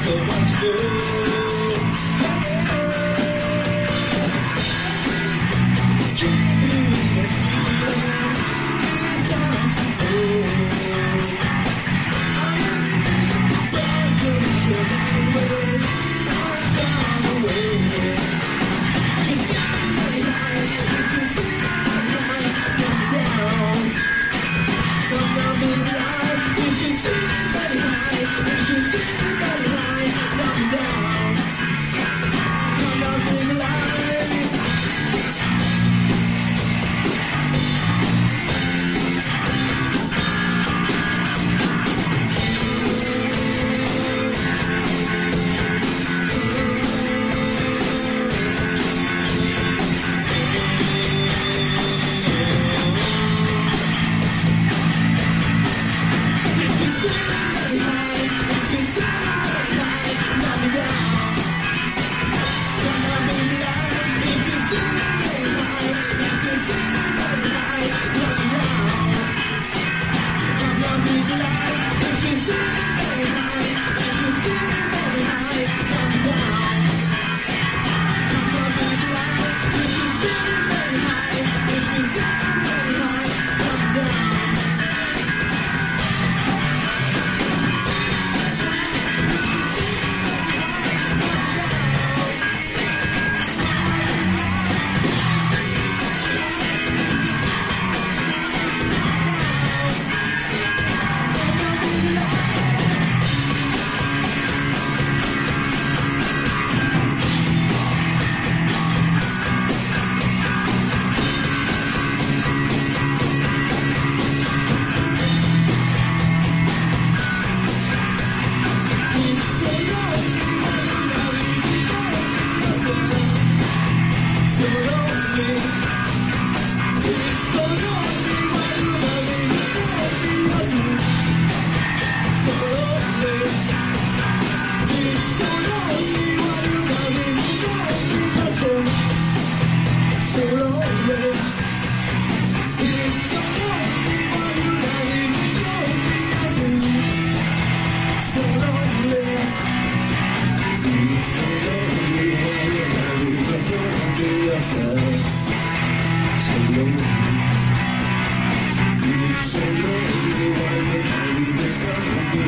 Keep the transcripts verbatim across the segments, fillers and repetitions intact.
someone's fool. Can't believe I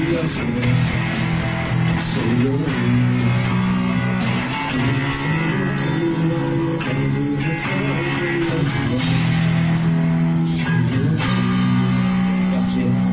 feel someone's fool. That's it.